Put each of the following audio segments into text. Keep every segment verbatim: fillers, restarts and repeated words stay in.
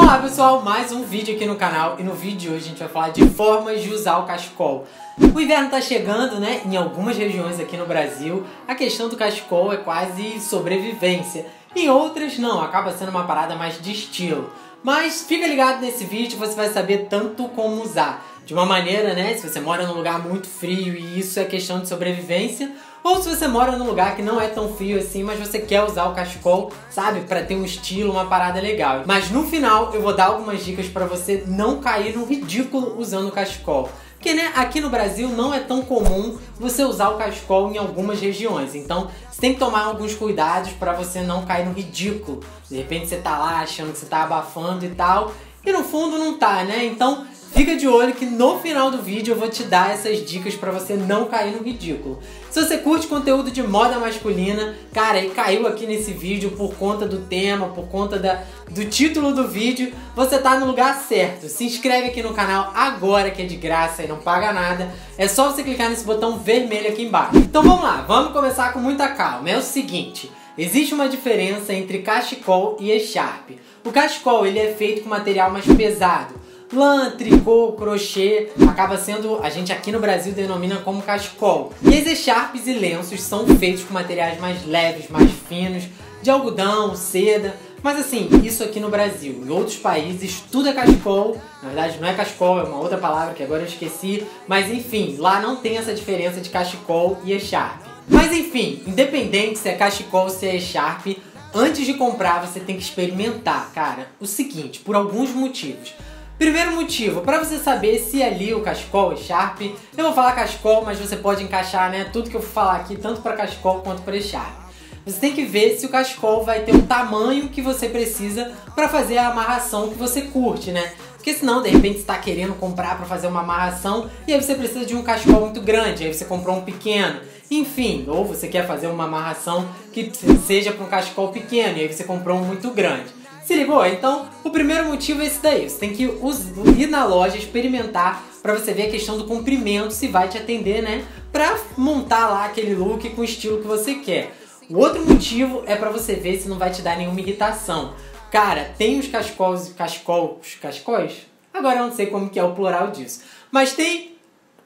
Olá pessoal, mais um vídeo aqui no canal e no vídeo de hoje a gente vai falar de formas de usar o cachecol. O inverno está chegando, né? Em algumas regiões aqui no Brasil, a questão do cachecol é quase sobrevivência. Em outras não, acaba sendo uma parada mais de estilo. Mas fica ligado nesse vídeo, você vai saber tanto como usar. De uma maneira, né? Se você mora num lugar muito frio e isso é questão de sobrevivência, ou se você mora num lugar que não é tão frio assim, mas você quer usar o cachecol, sabe? Pra ter um estilo, uma parada legal. Mas no final eu vou dar algumas dicas pra você não cair no ridículo usando o cachecol. Porque, né, aqui no Brasil não é tão comum você usar o cachecol em algumas regiões. Então, você tem que tomar alguns cuidados pra você não cair no ridículo. De repente você tá lá achando que você tá abafando e tal, e no fundo não tá, né? Então, fica de olho que no final do vídeo eu vou te dar essas dicas pra você não cair no ridículo. Se você curte conteúdo de moda masculina, cara, e caiu aqui nesse vídeo por conta do tema, por conta da, do título do vídeo, você tá no lugar certo. Se inscreve aqui no canal agora que é de graça e não paga nada. É só você clicar nesse botão vermelho aqui embaixo. Então vamos lá, vamos começar com muita calma. É o seguinte, existe uma diferença entre cachecol e echarpe. O cachecol ele é feito com material mais pesado. Lã, tricô, crochê, acaba sendo, a gente aqui no Brasil denomina como cachecol. E as echarpes e lenços são feitos com materiais mais leves, mais finos, de algodão, seda. Mas assim, isso aqui no Brasil, em outros países, tudo é cachecol. Na verdade não é cachecol, é uma outra palavra que agora eu esqueci. Mas enfim, lá não tem essa diferença de cachecol e echarpe. Mas enfim, independente se é cachecol ou se é echarpe, antes de comprar você tem que experimentar, cara, o seguinte, por alguns motivos. Primeiro motivo, para você saber se ali o cachecol, o echarpe, eu vou falar cachecol, mas você pode encaixar, né, tudo que eu vou falar aqui, tanto para cachecol quanto para echarpe. Você tem que ver se o cachecol vai ter o tamanho que você precisa para fazer a amarração que você curte, né? Porque senão, de repente, você está querendo comprar para fazer uma amarração e aí você precisa de um cachecol muito grande, aí você comprou um pequeno. Enfim, ou você quer fazer uma amarração que seja para um cachecol pequeno e aí você comprou um muito grande. Se ligou? Então, o primeiro motivo é esse daí. Você tem que ir na loja, experimentar, pra você ver a questão do comprimento, se vai te atender, né? Pra montar lá aquele look com o estilo que você quer. O outro motivo é pra você ver se não vai te dar nenhuma irritação. Cara, tem os cachecols, cachecols, cachecóis? Agora eu não sei como que é o plural disso. Mas tem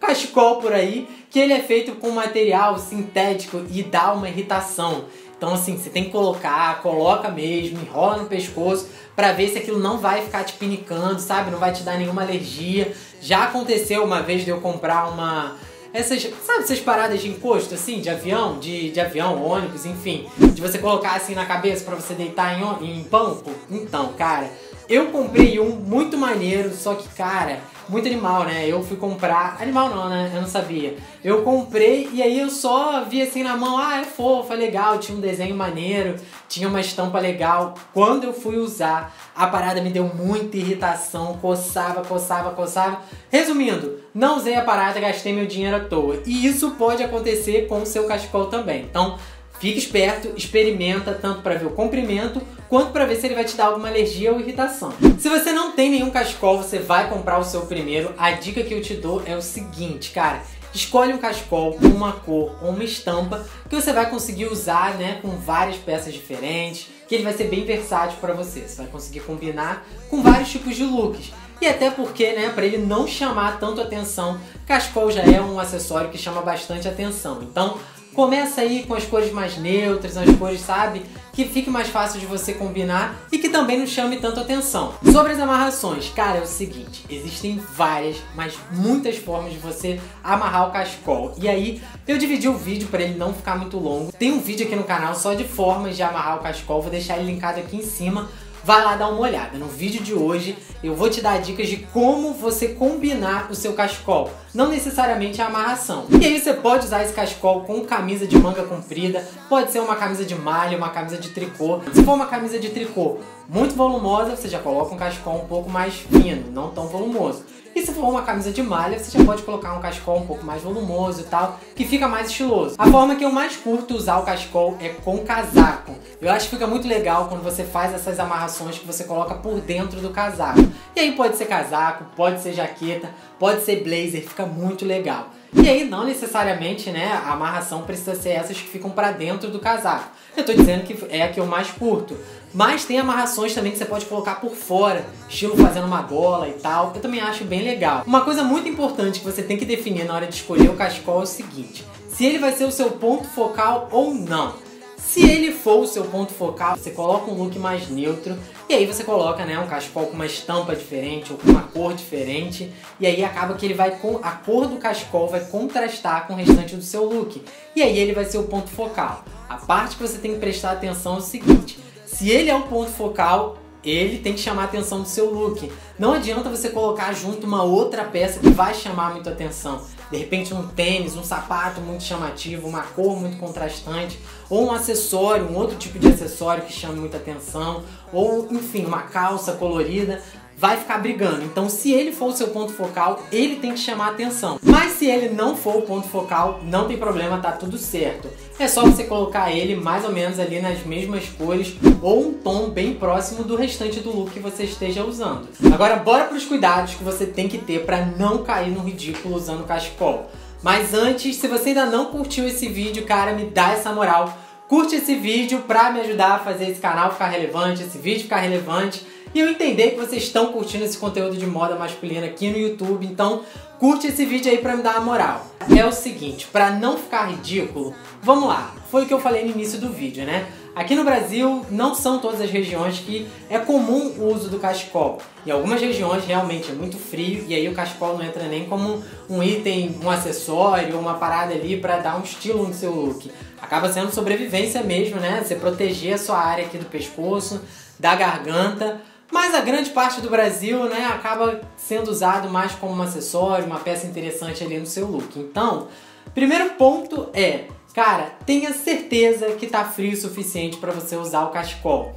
cachecol por aí, que ele é feito com material sintético e dá uma irritação. Então assim, você tem que colocar, coloca mesmo, enrola no pescoço pra ver se aquilo não vai ficar te pinicando, sabe? Não vai te dar nenhuma alergia. Já aconteceu uma vez de eu comprar uma... Essas, sabe essas paradas de encosto assim, de avião, de, de avião, ônibus, enfim. De você colocar assim na cabeça pra você deitar em, em banco. Então, cara, eu comprei um muito maneiro, só que, cara, muito animal, né? Eu fui comprar... Animal não, né? Eu não sabia. Eu comprei e aí eu só vi assim na mão, ah, é fofo, é legal, tinha um desenho maneiro, tinha uma estampa legal. Quando eu fui usar, a parada me deu muita irritação, coçava, coçava, coçava. Resumindo, não usei a parada, gastei meu dinheiro à toa. E isso pode acontecer com o seu cachecol também. Então, fique esperto, experimenta tanto para ver o comprimento quanto para ver se ele vai te dar alguma alergia ou irritação. Se você não tem nenhum cachecol, você vai comprar o seu primeiro. A dica que eu te dou é o seguinte, cara. Escolhe um cachecol com uma cor ou uma estampa que você vai conseguir usar, né, com várias peças diferentes, que ele vai ser bem versátil para você. Você vai conseguir combinar com vários tipos de looks. E até porque, né, para ele não chamar tanto atenção, cachecol já é um acessório que chama bastante atenção. Então, começa aí com as cores mais neutras, as cores, sabe, que fique mais fácil de você combinar e que também não chame tanto atenção. Sobre as amarrações, cara, é o seguinte, existem várias, mas muitas formas de você amarrar o cachecol. E aí, eu dividi o vídeo para ele não ficar muito longo. Tem um vídeo aqui no canal só de formas de amarrar o cachecol, vou deixar ele linkado aqui em cima. Vai lá dar uma olhada. No vídeo de hoje eu vou te dar dicas de como você combinar o seu cachecol, não necessariamente a amarração. E aí você pode usar esse cachecol com camisa de manga comprida, pode ser uma camisa de malha, uma camisa de tricô. Se for uma camisa de tricô muito volumosa, você já coloca um cachecol um pouco mais fino, não tão volumoso. E se for uma camisa de malha, você já pode colocar um cachecol um pouco mais volumoso e tal, que fica mais estiloso. A forma que eu mais curto usar o cachecol é com casaco. Eu acho que fica muito legal quando você faz essas amarrações que você coloca por dentro do casaco. E aí pode ser casaco, pode ser jaqueta, pode ser blazer, fica muito legal. E aí não necessariamente, né, a amarração precisa ser essas que ficam pra dentro do casaco. Eu tô dizendo que é a que eu mais curto. Mas tem amarrações também que você pode colocar por fora, estilo fazendo uma gola e tal. Eu também acho bem legal. Uma coisa muito importante que você tem que definir na hora de escolher o cachecol é o seguinte: se ele vai ser o seu ponto focal ou não. Se ele for o seu ponto focal, você coloca um look mais neutro e aí você coloca, né, um cachecol com uma estampa diferente ou com uma cor diferente, e aí acaba que ele vai com a cor do cachecol vai contrastar com o restante do seu look e aí ele vai ser o ponto focal. A parte que você tem que prestar atenção é o seguinte: se ele é o ponto focal, ele tem que chamar a atenção do seu look. Não adianta você colocar junto uma outra peça que vai chamar muito atenção. De repente um tênis, um sapato muito chamativo, uma cor muito contrastante, ou um acessório, um outro tipo de acessório que chame muita atenção, ou enfim, uma calça colorida, vai ficar brigando. Então se ele for o seu ponto focal, ele tem que chamar a atenção. Mas se ele não for o ponto focal, não tem problema, tá tudo certo. É só você colocar ele mais ou menos ali nas mesmas cores ou um tom bem próximo do restante do look que você esteja usando. Agora bora para os cuidados que você tem que ter para não cair no ridículo usando cachecol. Mas antes, se você ainda não curtiu esse vídeo, cara, me dá essa moral. Curte esse vídeo pra me ajudar a fazer esse canal ficar relevante, esse vídeo ficar relevante. E eu entender que vocês estão curtindo esse conteúdo de moda masculina aqui no YouTube, então curte esse vídeo aí pra me dar uma moral. É o seguinte, pra não ficar ridículo, vamos lá, foi o que eu falei no início do vídeo, né? Aqui no Brasil não são todas as regiões que é comum o uso do cachecol. Em algumas regiões realmente é muito frio e aí o cachecol não entra nem como um item, um acessório, uma parada ali pra dar um estilo no seu look. Acaba sendo sobrevivência mesmo, né? Você proteger a sua área aqui do pescoço, da garganta. Mas a grande parte do Brasil, né, acaba sendo usado mais como um acessório, uma peça interessante ali no seu look. Então, primeiro ponto é, cara, tenha certeza que tá frio o suficiente para você usar o cachecol.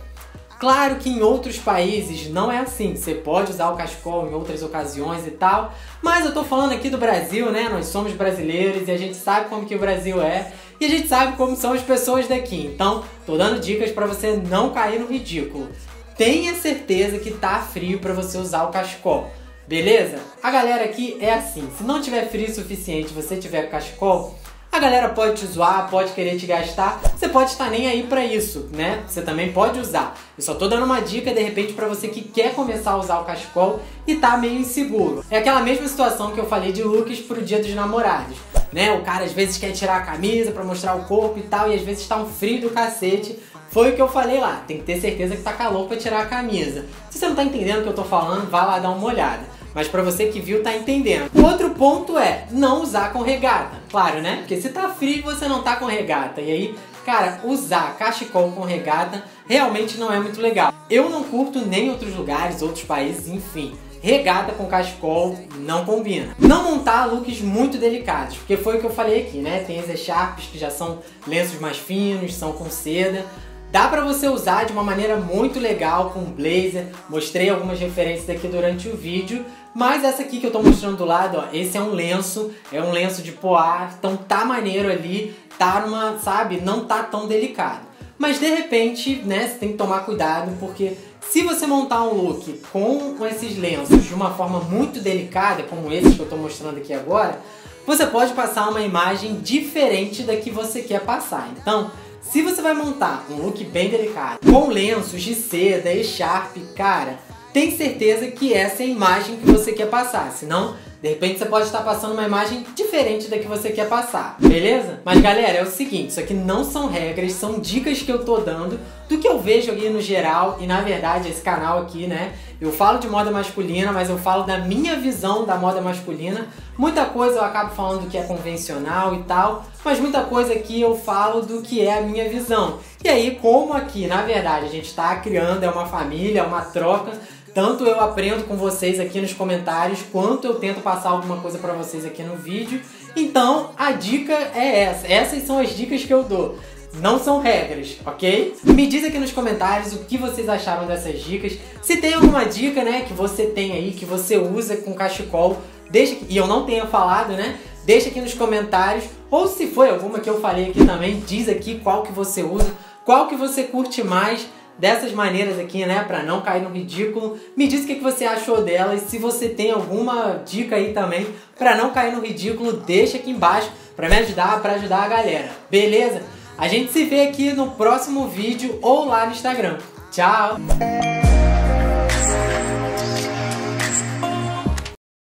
Claro que em outros países não é assim, você pode usar o cachecol em outras ocasiões e tal, mas eu tô falando aqui do Brasil, né, nós somos brasileiros e a gente sabe como que o Brasil é e a gente sabe como são as pessoas daqui. Então, tô dando dicas para você não cair no ridículo. Tenha certeza que tá frio para você usar o cachecol, beleza? A galera aqui é assim, se não tiver frio o suficiente e você tiver cachecol, a galera pode te zoar, pode querer te gastar, você pode estar nem aí pra isso, né? Você também pode usar. Eu só tô dando uma dica, de repente, pra você que quer começar a usar o cachecol e tá meio inseguro. É aquela mesma situação que eu falei de looks pro dia dos namorados, né? O cara às vezes quer tirar a camisa pra mostrar o corpo e tal, e às vezes tá um frio do cacete. Foi o que eu falei lá, tem que ter certeza que tá calor pra tirar a camisa. Se você não tá entendendo o que eu tô falando, vai lá dar uma olhada. Mas pra você que viu, tá entendendo. O outro ponto é não usar com regata. Claro, né? Porque se tá frio, você não tá com regata. E aí, cara, usar cachecol com regata realmente não é muito legal. Eu não curto nem outros lugares, outros países, enfim. Regata com cachecol não combina. Não montar looks muito delicados, porque foi o que eu falei aqui, né? Tem as echarpes que já são lenços mais finos, são com seda. Dá pra você usar de uma maneira muito legal com blazer, mostrei algumas referências aqui durante o vídeo, mas essa aqui que eu tô mostrando do lado, ó, esse é um lenço, é um lenço de poá, então tá maneiro ali, tá numa, sabe, não tá tão delicado. Mas de repente, né, você tem que tomar cuidado, porque se você montar um look com esses lenços de uma forma muito delicada, como esses que eu tô mostrando aqui agora, você pode passar uma imagem diferente da que você quer passar, então... Se você vai montar um look bem delicado, com lenços de seda e echarpe, cara, tem certeza que essa é a imagem que você quer passar, senão, de repente, você pode estar passando uma imagem diferente da que você quer passar, beleza? Mas, galera, é o seguinte, isso aqui não são regras, são dicas que eu tô dando do que eu vejo aqui no geral e, na verdade, esse canal aqui, né, eu falo de moda masculina, mas eu falo da minha visão da moda masculina. Muita coisa eu acabo falando que é convencional e tal, mas muita coisa aqui eu falo do que é a minha visão. E aí, como aqui, na verdade, a gente tá criando, é uma família, é uma troca, tanto eu aprendo com vocês aqui nos comentários, quanto eu tento passar alguma coisa pra vocês aqui no vídeo. Então, a dica é essa. Essas são as dicas que eu dou. Não são regras, ok? Me diz aqui nos comentários o que vocês acharam dessas dicas. Se tem alguma dica, né, que você tem aí, que você usa com cachecol, deixa aqui, e eu não tenha falado, né? Deixa aqui nos comentários. Ou se foi alguma que eu falei aqui também, diz aqui qual que você usa, qual que você curte mais. Dessas maneiras aqui, né, pra não cair no ridículo. Me diz o que você achou delas. Se você tem alguma dica aí também pra não cair no ridículo, deixa aqui embaixo pra me ajudar, pra ajudar a galera. Beleza? A gente se vê aqui no próximo vídeo ou lá no Instagram. Tchau!